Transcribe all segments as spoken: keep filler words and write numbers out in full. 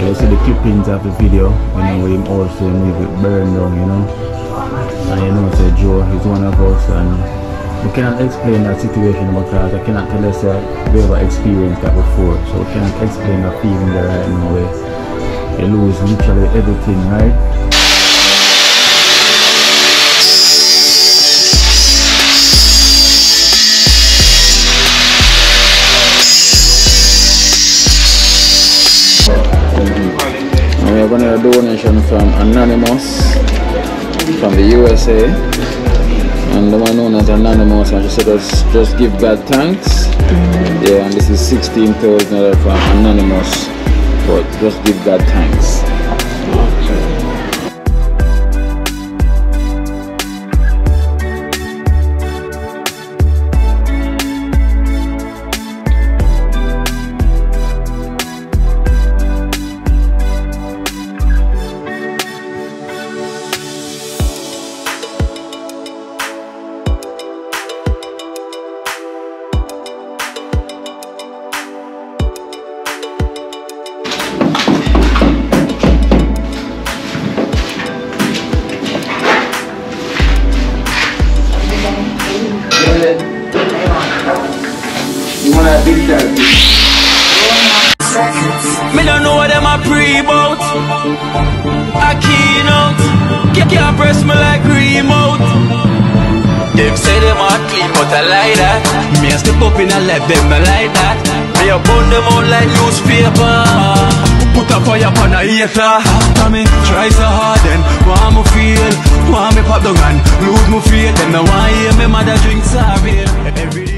You know, see the clippings of the video, you know, where him also leave it burned down, you know. And you know, say Joe is one of us, and we cannot explain that situation because I cannot tell us that we ever experienced that before. So we cannot explain the feeling there right now where you lose literally everything, right? We are going to do a donation from Anonymous from the U S A, and the one known as Anonymous, and she said just, just give God thanks. Yeah, and this is sixteen thousand dollars from Anonymous, but just give God thanks. Me don't know what them a pre-boat. I keynote. Can't press me like remote. Them say them a clean, but I like that. Me a step up in a lap, them I like that. Me a burn them out like newspaper. Put a fire upon a hater. After me, try so hard and want me feel, want me pop down and lose me faith. Them no want hear me mother drink sorry. Every day.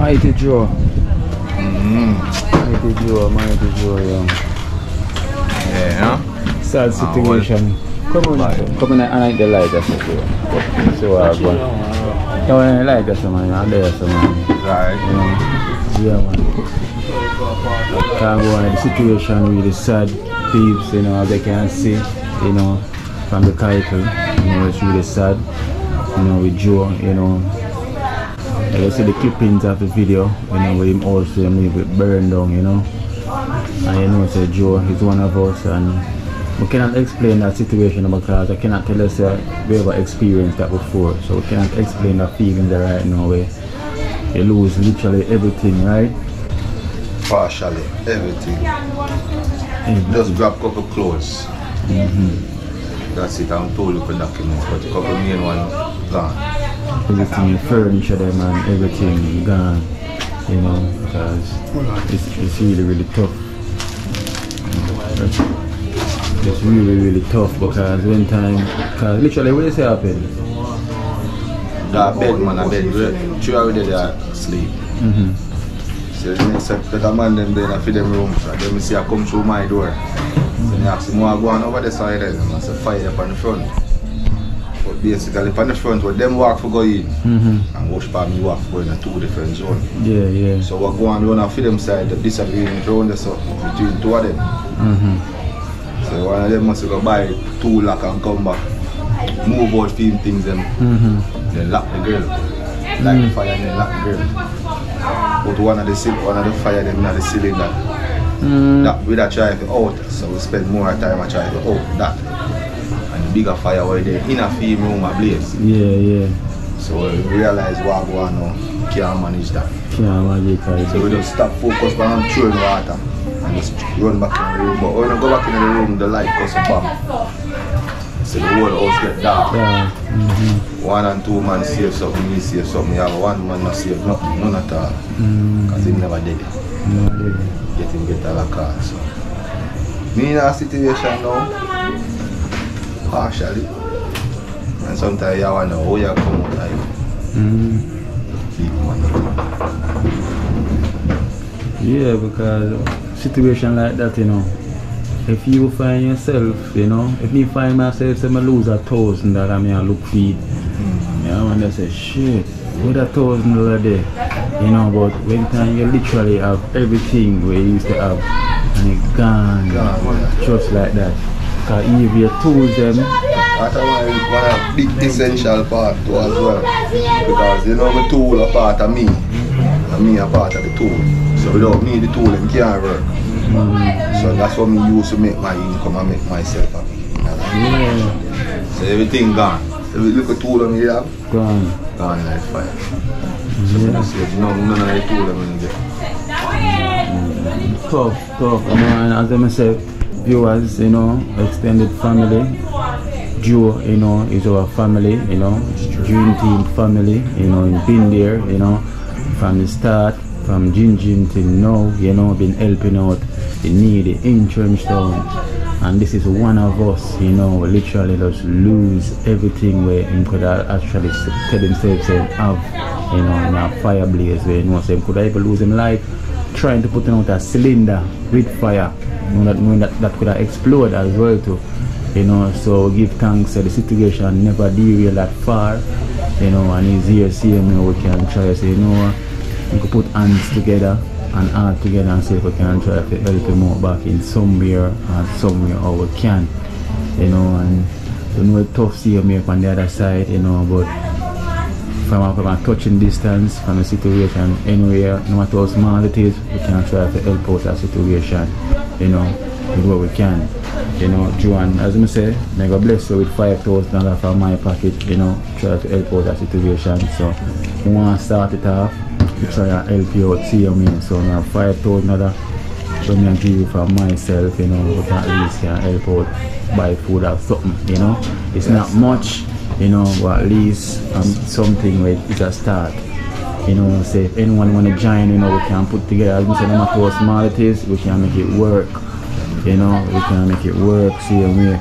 Mighty Joe. Mm. Mighty Joe, Mighty Joe, yeah. Yeah, yeah. Sad situation. Uh, come on, come on, I like the light, that's it. So I go. Come on, I like that, man. I like that, man. Right. Yeah, man. Can't go on. The situation really sad. Peeps, you know, as they can see, you know, from the title, you know, it's really sad. You know, with Joe, you know. You see the clippings of the video, you know, with him also leave it burned down, you know. And you know, say Joe is one of us, and we cannot explain that situation because I cannot tell us that we ever experienced that before. So we cannot explain that feeling there right now where you lose literally everything, right? Partially everything. Mm-hmm. Just grab a couple clothes. Mm-hmm. That's it. I'm told you for documents, but a couple main ones gone. Everything, furniture, them and everything gone, you know, because it's, it's really, really tough. It's really really tough because when time, because literally what is happening? That bed man, a bed three already there sleep. Mm-hmm. So except that man them then I feed them room, so then me see I come through my door. So I ask them, I go on over the side and I say fire up on the front. But basically on the front where them walk for go in, mm-hmm, and watch by me walk for go in two different zones. Yeah, yeah. So I go on run and feed them side, the disagreement round us up between two of them. Mm-hmm. So one of them must go buy two lock and come back, move out film things and mm-hmm, then lock the girl. Light mm-hmm the fire and then lock the girl. But one of the one of the fire them not the cylinder. Mm-hmm. That we that try to out, so we spend more time I try to out that. And the bigger fire where they in a film room a blaze. Yeah, yeah. So we realize what we want now, can't manage that. Can't manage that. So we just stop focus on throwing water. And just run back in the room, but when I go back in the room, the light goes above. So the whole house gets dark. Yeah. Mm-hmm. One and two man save something, me save something. Yeah, one man not save nothing, none at all. Because he never did it. Never did it. Get him better like that. So. Me in a situation now, partially. And sometimes you wonder how you come out of it. Keep money. Yeah, because situation like that, you know, if you find yourself, you know, if me find myself say I lose a thousand that I mean I look feed, mm-hmm, you know, and they say shit, what a thousand dollar day, you know, but when time you literally have everything where you used to have and it gone, gone, yeah, just like that, because if you told them that's one big essential part to as well, because you know the tool a part of me and me a part of the tool. So without me, the tool them can't work. Mm. So that's what me use to make my income and make myself happy. Yeah. So everything gone. Every little tool on me have gone. Gone like fire. So yeah, I said, no, none of the tool them get. Mm. Tough, tough. I mean, as I said, viewers, you know, extended family. Joe, you know, is our family, you know. Dream Team family, you know, been there, you know, from the start. From Jin Jin till now, you know, been helping out the needy in Trenchtown, and this is one of us, you know, literally just lose everything where him could actually tell himself say have, you know, in a fire blaze where, you know, say could I even lose him life trying to put out a cylinder with fire, you know, that, knowing that that could have explode as well too, you know. So give thanks to the situation never derail that far, you know, and he's here seeing me, we can try to say, you know, we could put hands together and heart together and see if we can try to help him out back in somewhere and somewhere how we can. You know, and you know it's tough to see him on the other side, you know, but from a, from a touching distance, from a situation anywhere, no matter how small it is, we can try to help out that situation, you know, with what we can. You know, Joanne, as I say, I go bless you with five thousand dollars from my pocket, you know, try to help out that situation. So you wanna start it off. To try and help you out, see what I mean. So now five thousand other when I give you for myself, you know, but at least can help out, buy food or something, you know. It's yes, not much, you know, but at least um, something where it's a start. You know, say if anyone wanna join, you know, we can put together, as we say, no matter how small it is, we can make it work. You know, we can make it work, see what I mean.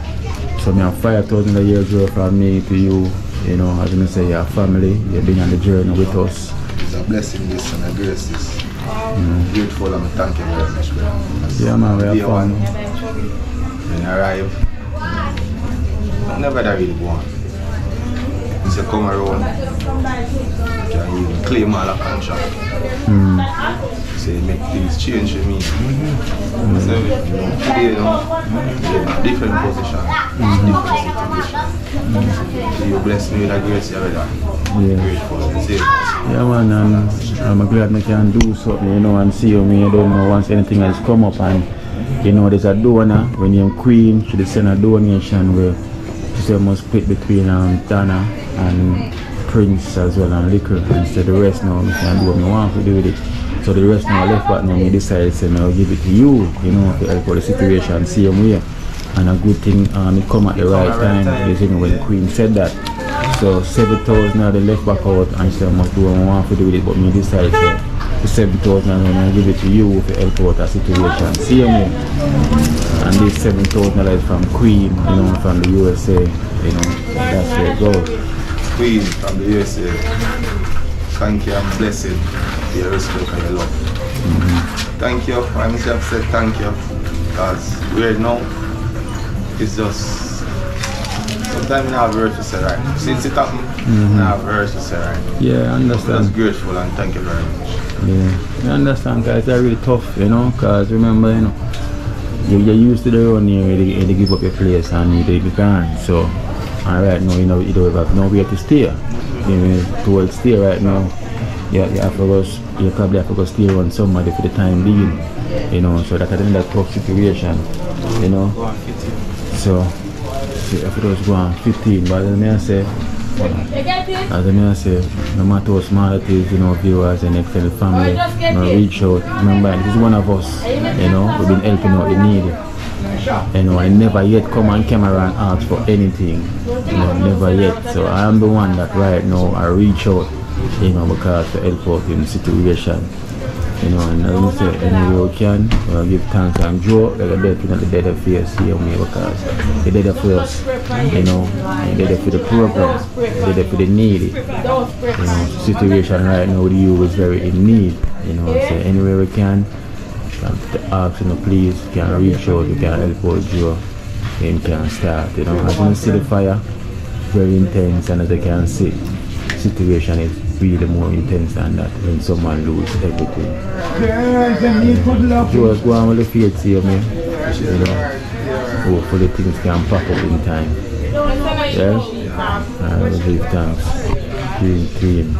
So now five thousand a year girl from me to you, you know, as I say, your family, you've been on the journey with us. It's a blessing this and a grace this. Mm. Grateful and thank you very much. Yeah man, we are fun. When I arrive, I never really go on. It's a come around, you can even claim all the contract. Mm. So you make things change for me. Mm-hmm. Mm. So you know, today, you know, you're in a different position, mm-hmm, different situation. Mm. So you bless me with a grace every day. Yeah. Yeah man, and I'm glad I can do something, you know, and see me, I don't know, once anything has come up and, you know, there's a donor, when you're Queen, she send a donation where she said must split between um, Dana and Prince as well and Liquor, and said the rest now I can do what I want to do with it. So the rest now left back now I decided to say I'll give it to you, you know, to help out the situation, see me. And a good thing, um, it come at the right time, you see when Queen said that. So seven thousand I left back out and she said I must do what I want to do with it, but me decided to seven thousand and I give it to you to help out that situation. See me. and these seven thousand is from Queen, you know, from the U S A, you know, that's where it goes. Queen from the U S A, thank you and bless it, your respect and your love. Mm-hmm. Thank you, I'm just saying thank you, because right now, it's just, sometimes you don't have words to say right. Since it happened, mm-hmm. you don't have words to say right. Yeah, I understand. That's grateful and thank you very much. Yeah, I understand, guys, they're really tough, you know, because remember, you know, you're used to the running where they, they give up your place and they be gone. So, and right now, you know, you don't have nowhere to stay. You know, towards stay right now, you, you, have to go, you probably have to go stay on somebody for the time being. You know, so that's another tough situation, you know. So, so if it was going fifteen, but as I say, as I say, no matter how small it is, you know, viewers and extended family, you know, reach out. Remember, this is one of us, you know, we've been helping out the needy. You know, I never yet come on camera and ask for anything, you know, never yet. So I am the one that right now I reach out, you know, because to help out in the situation. You know, and as I say, any way we can, you know, give thanks and joy, like a death, you know, the dead of fears here, me, because the dead of fears, you know, the dead for the program, the dead for the needy. You know, the situation right now with you is very in need, you know, so any way we can, to ask, you know, please, you can reach out, you can help out Joe, and you can start, you know, as you can see the fire, very intense, and as you can see, the situation is really more intense than that when someone loses everything. Yeah, just go on with the faith here, man. You know, hopefully things can pop up in time. Yeah? I will give thanks. Dream, dream.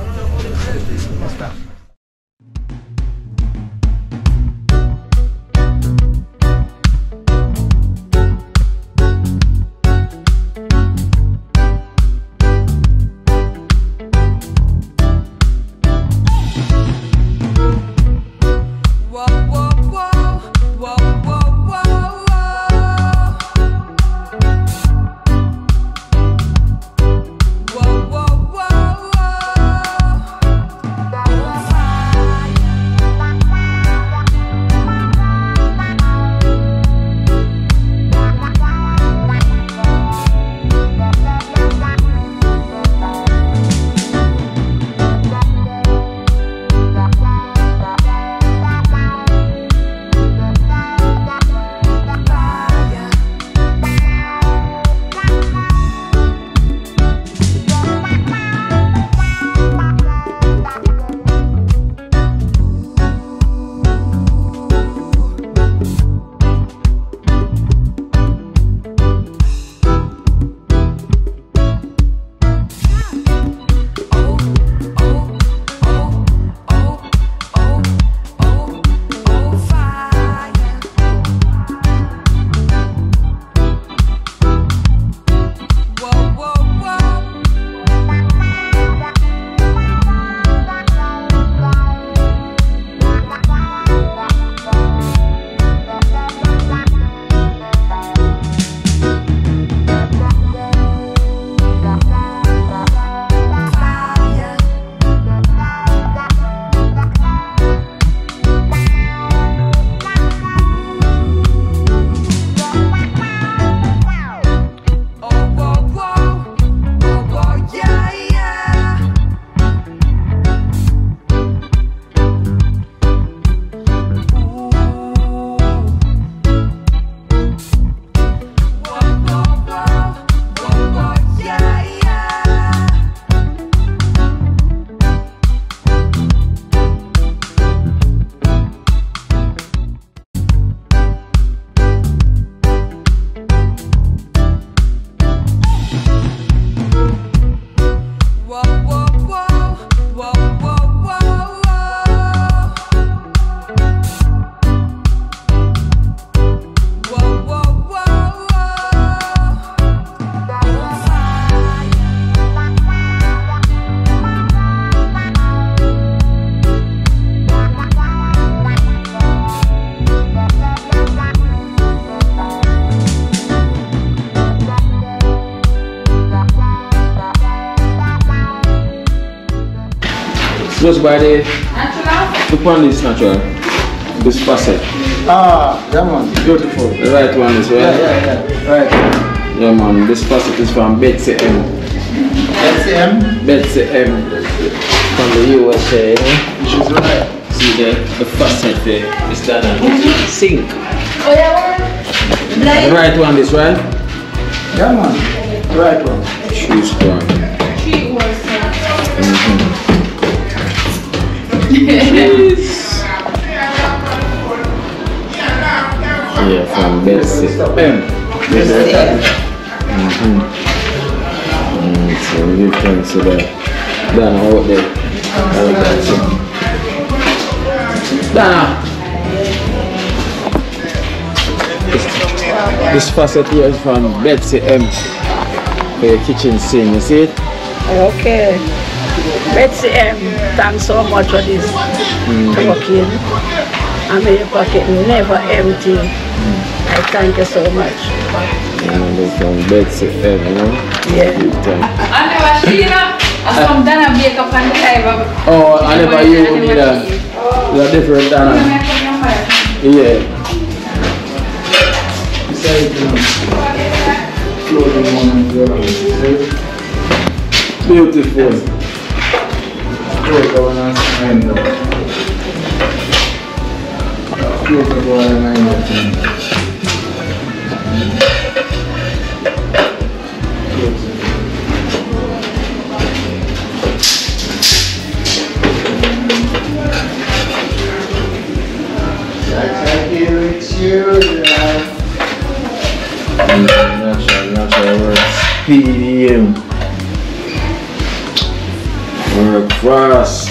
Just by the, the pan is natural. The this facet. Ah, that one, beautiful. The right one is right. Yeah, yeah, yeah. Right. Yeah, man. This facet is from Betsy M. Betsy M. Betsy M. From the U S A. She's right. See the the facet there. It's that one. Sink. Oh yeah. The right one is right. That one. The right one. She's gone. Yes. Yeah, from Betsy. M. Betsy M. Mm-hmm. Mm, so you can see that. Dana out there. Out there too. Dana! This, this facet here is from Betsy M. For your kitchen sink, you see it? Okay. Betsy M, thanks so much for this mm. cooking. I mean, your pocket never empty. Mm. I thank you so much. And yeah, from Betsy M, you know? Yeah. I never see that. I from Dana make up and drive. Oh, I never you need that. You're different Dana. Yeah. Beautiful. P D M. Work for us.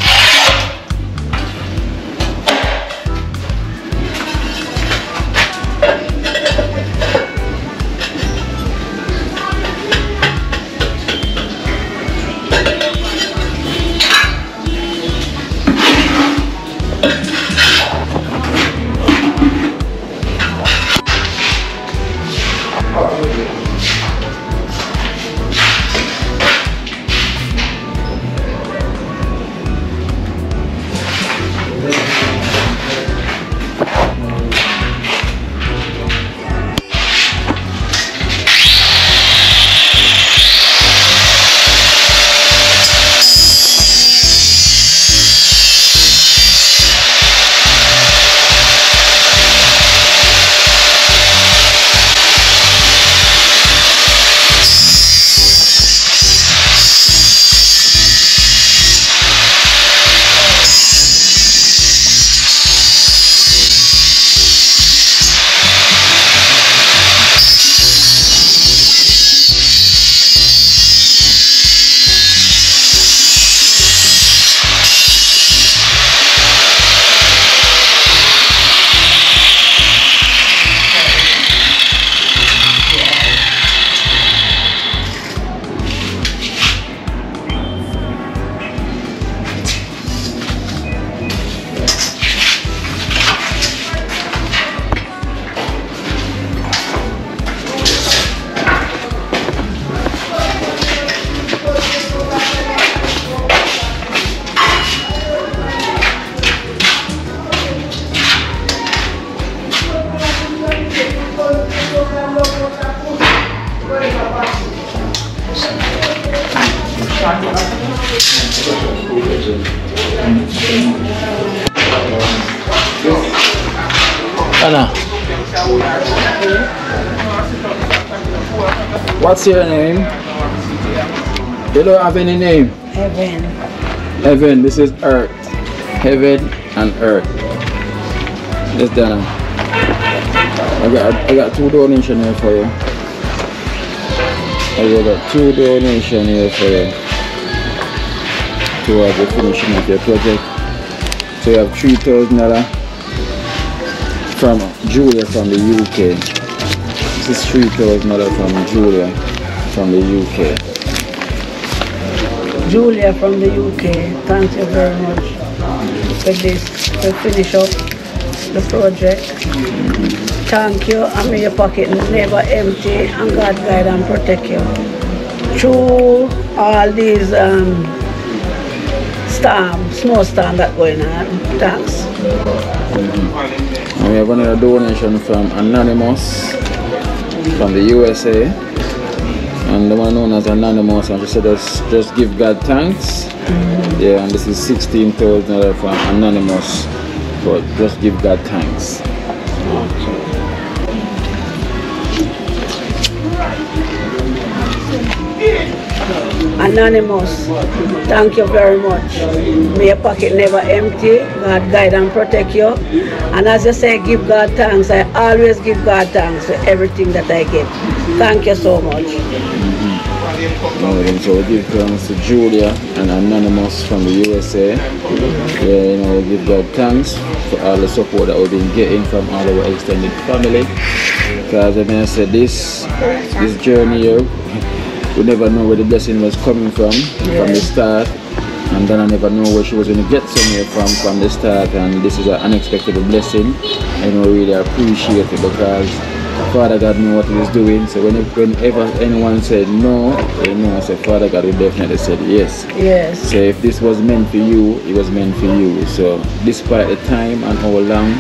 What's your name? You don't have any name? Heaven. Heaven, this is earth. Heaven and earth. Yes, Dana. I got, I got two donations here for you. I got two donations here for you. Towards the finishing of your project. So you have three thousand dollars. From Julia from the U K. This is three thousand dollars from Julia from the U K. Julia from the U K, thank you very much for this, to finish up the project. Thank you, I mean your pocket never empty, and God guide and protect you through all these um, storms, snowstorms that going on. Thanks. And we have another donation from Anonymous from the U S A. And the one known as Anonymous, and she said, just, just give God thanks. Mm-hmm. Yeah, and this is sixteen thousand dollars from Anonymous. But just give God thanks. Anonymous, thank you very much. May your pocket never empty. God guide and protect you. And as you say, give God thanks. I always give God thanks for everything that I get. Thank you so much. Mm-hmm. Right, so we give thanks to Julia and Anonymous from the U S A. Yeah, you know, we give God thanks for all the support that we've been getting from all our extended family. Because I mean, I said this, this journey here, we never know where the blessing was coming from, yeah. from the start, and then I never know where she was going to get somewhere from, from the start, and this is an unexpected blessing, and we really appreciate it, because Father God knew what he was doing, so whenever anyone said no, they know, I said, Father God, we definitely said yes. Yes. So if this was meant for you, it was meant for you, so despite the time and how long,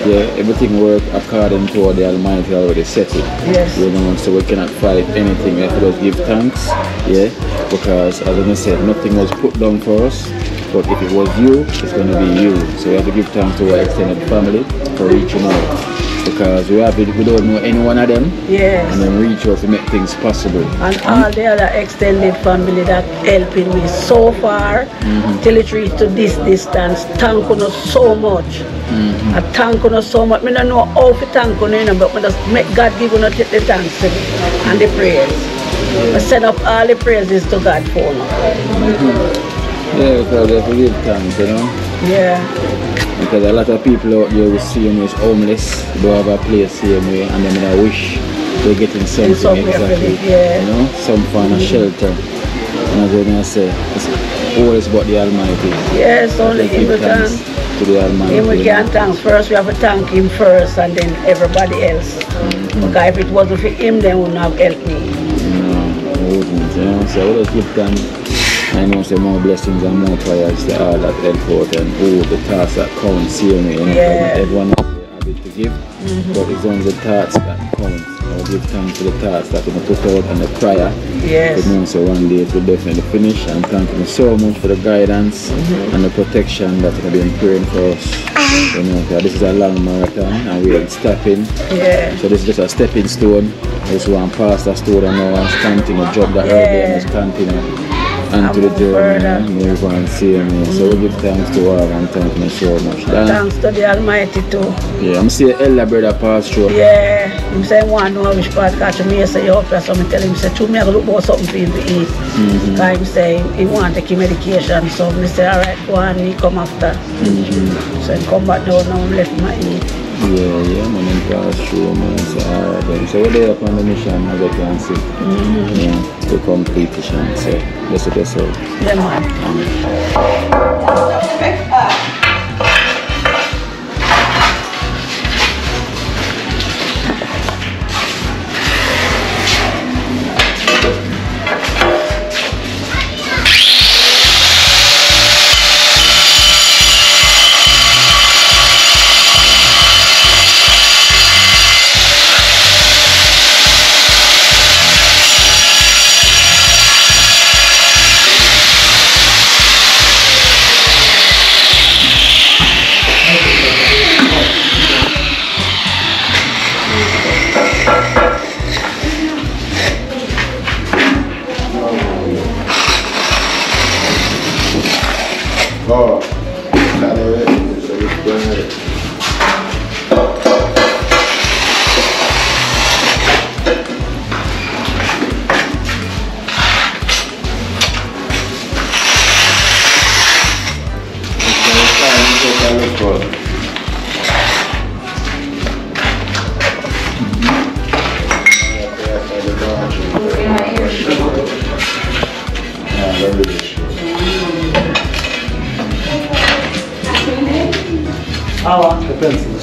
yeah, everything works according to what the Almighty already set it. Yes. You know, so we cannot fight anything. We have to just give thanks. Yeah. Because as I said, nothing was put down for us. But if it was you, it's gonna be you. So we have to give thanks to our extended family for reaching out. Because we have it, we don't know any one of them. Yes. And then reach out to make things possible. And all the other extended family that helping me so far, mm-hmm. till it reached to this distance. Thank you so much. Mm-hmm. I thank you so much. I don't know how to thank you, but I just make God give you the thanks and the prayers. I set up all the praises to God for you. Mm-hmm. Yeah, because we have to give thanks, you know? Yeah. Because a lot of people out there will see them as homeless, they don't have a place here, and then they wish they're getting something exactly. Yeah. You know, some form of mm-hmm. shelter. And as I say, it's always about the Almighty. Yes, only Him we can. To the Almighty. Him we can thank first. We have to thank Him first, and then everybody else. Mm-hmm. Because if it wasn't for Him, they wouldn't have helped me. No, it wouldn't. You know, so we'll just give thanks. I know say more blessings and more prayers to all that help out and all the thoughts that count, see me, you know, yeah. Everyone has the habit to give, mm-hmm. but it's only the thoughts that count. I'll give thanks to the thoughts that we put out and the prayer. Yes. You know, so one day it will definitely finish, and thank you so much for the guidance mm-hmm. and the protection that you've been praying for us. You know, this is a long marathon and we're stopping. Yeah. So this is just a stepping stone. It's one past that stone and now I'm standing a job that yeah. is continuing. And to the journey, we go and see me. So we give thanks to all and thank you so much. Dan, thanks to the Almighty too. Yeah, I'm seeing elder brother pass through. Yeah, I'm saying one know which part catch me. I say you up there, so I tell him, say, true, me I go look for something for him to eat. Mm-hmm. Cause him say he want to take medication, so I say, all right, go on, he come after. Mm-hmm. So he come back down now, I left my eat. Yeah, yeah, man, and pass through, man, so all right, then. So we're there upon the mission, as I can see. Mm-hmm. Yeah, to complete the mission, so that's what I said. Yeah, man. Thank you.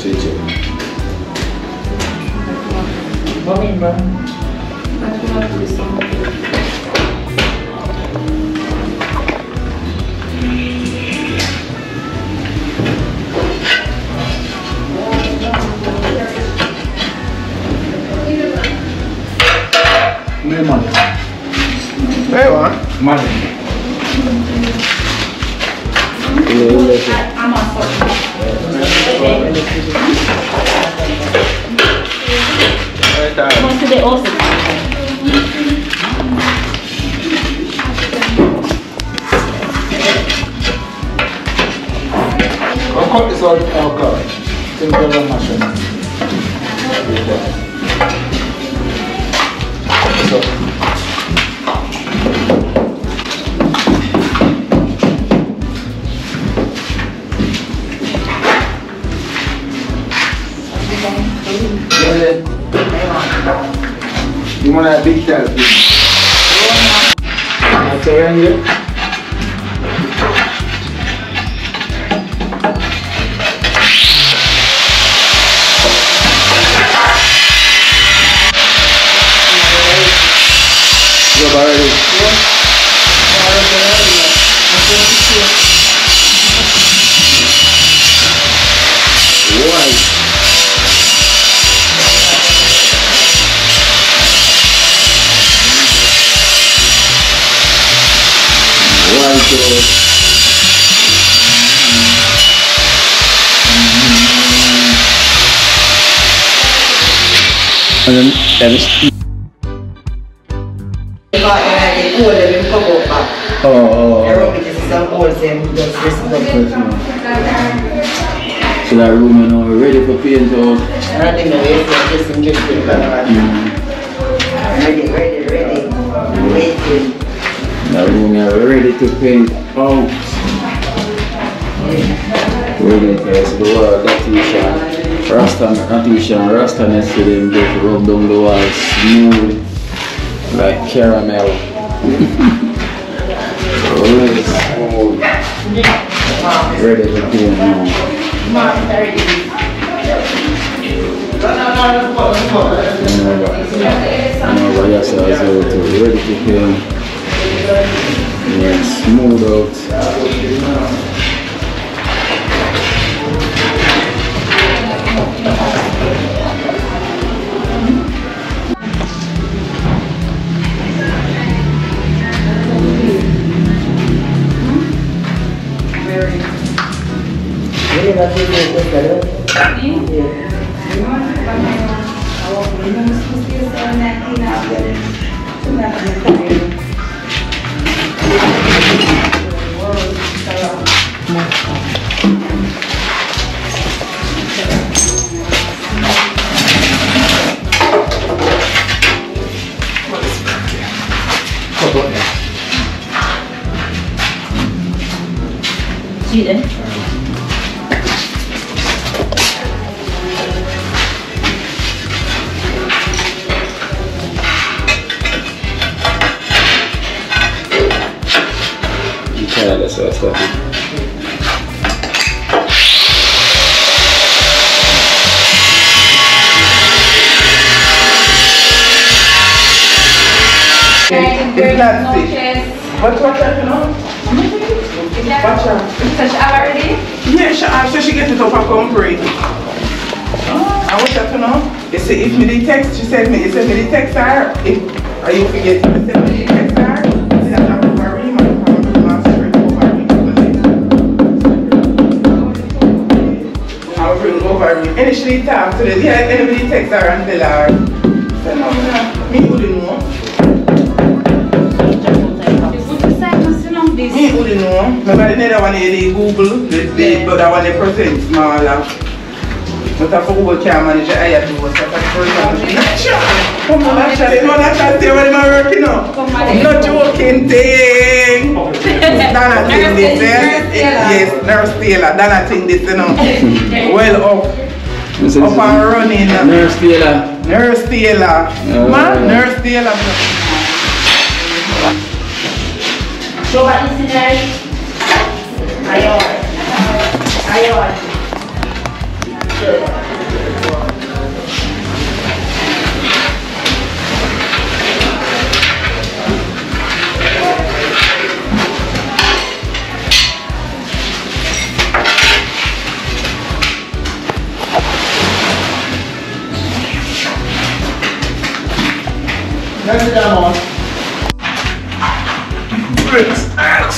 it at.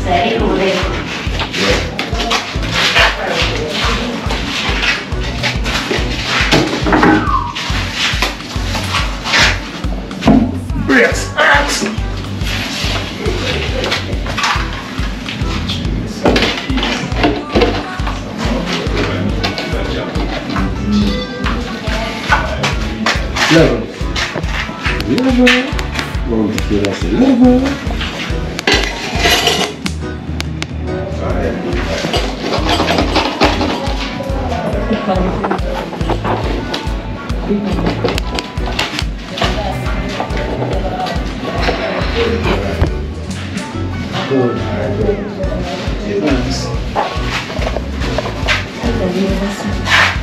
Very good. It's at. Level. Level. Vamos tirar esse level.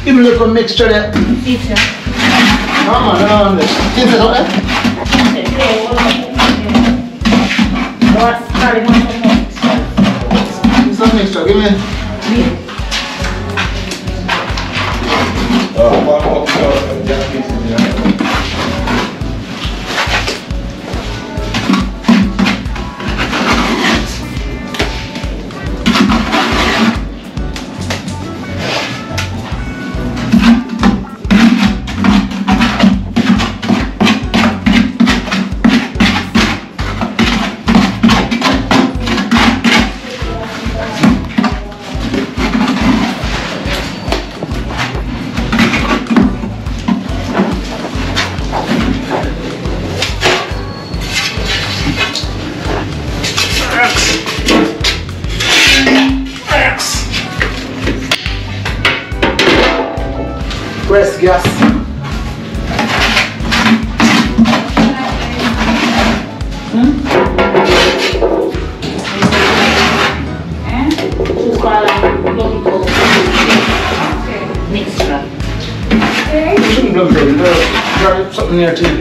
E me leva mixture. Isso. No, no, no, no. ¿Quién se toca? No, it's not even one. It's not mixed up, give me. Press gas. Mixture. Something near to you.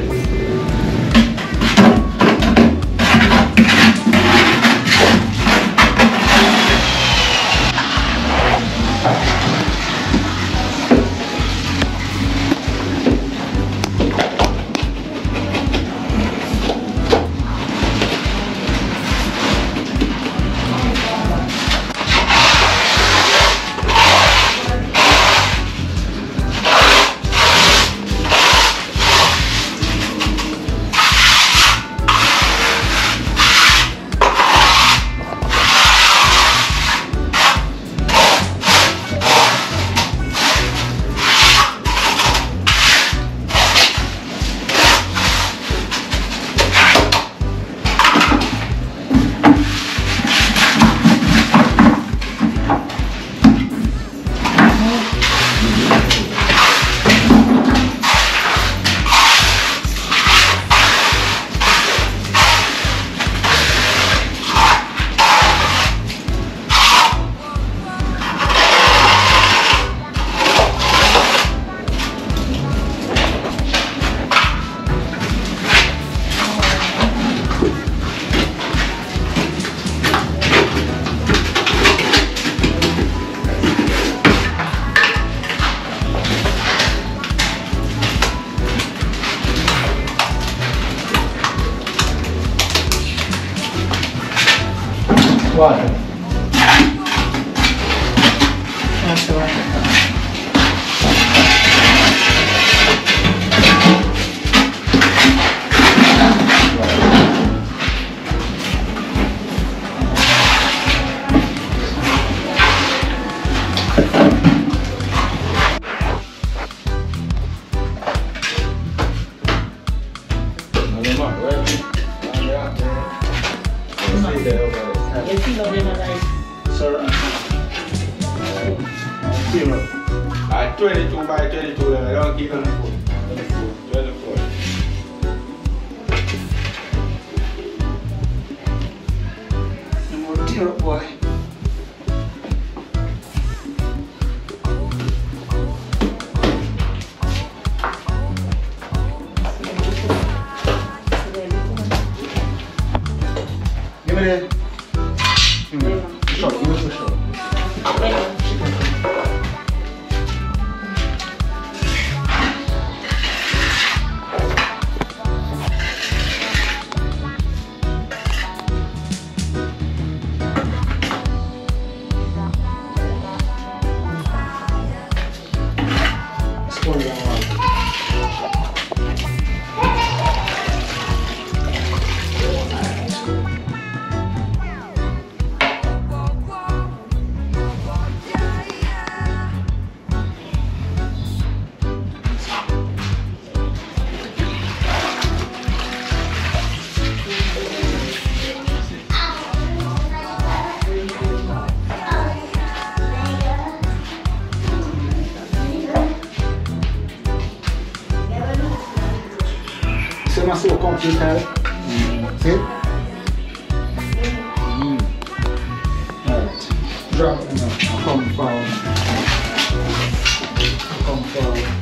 Water. That's the water. twenty-two by twenty-two, and I don't give them food. twenty-four. No more dear boy. Give me that. Give me it. Short, give it for short. see your computer. Mm. See? Mm. Alright. Drop no, compound. Compound.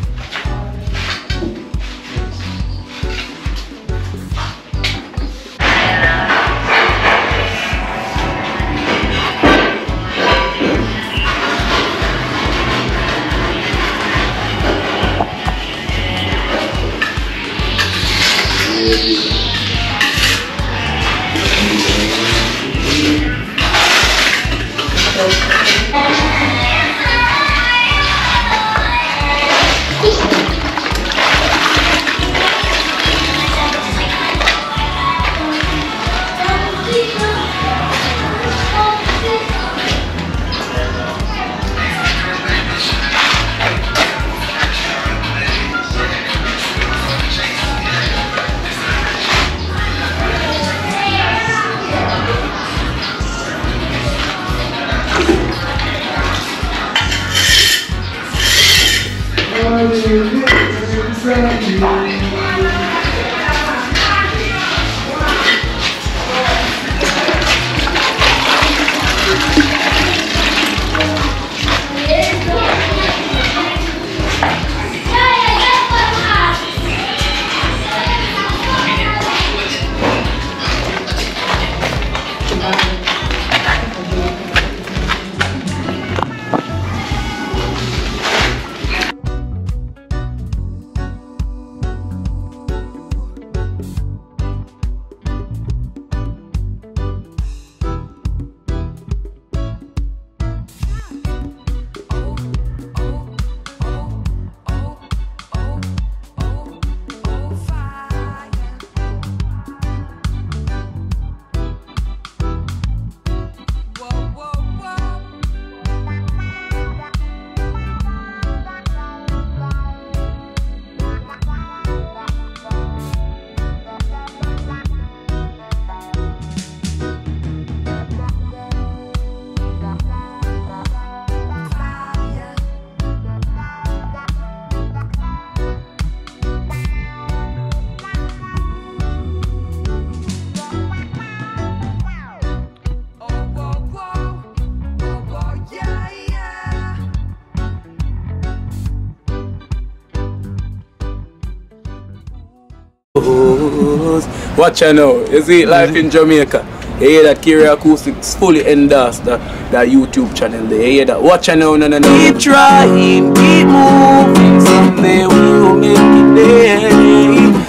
Watch her now, you see life in Jamaica. You hear that Kiri Acoustics fully endorsed that, that YouTube channel there. You hear that? Watch her now, no, no, no. Keep trying, keep moving. Someday we will make it there.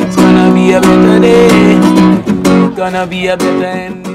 It's gonna be a better day. It's gonna be a better end.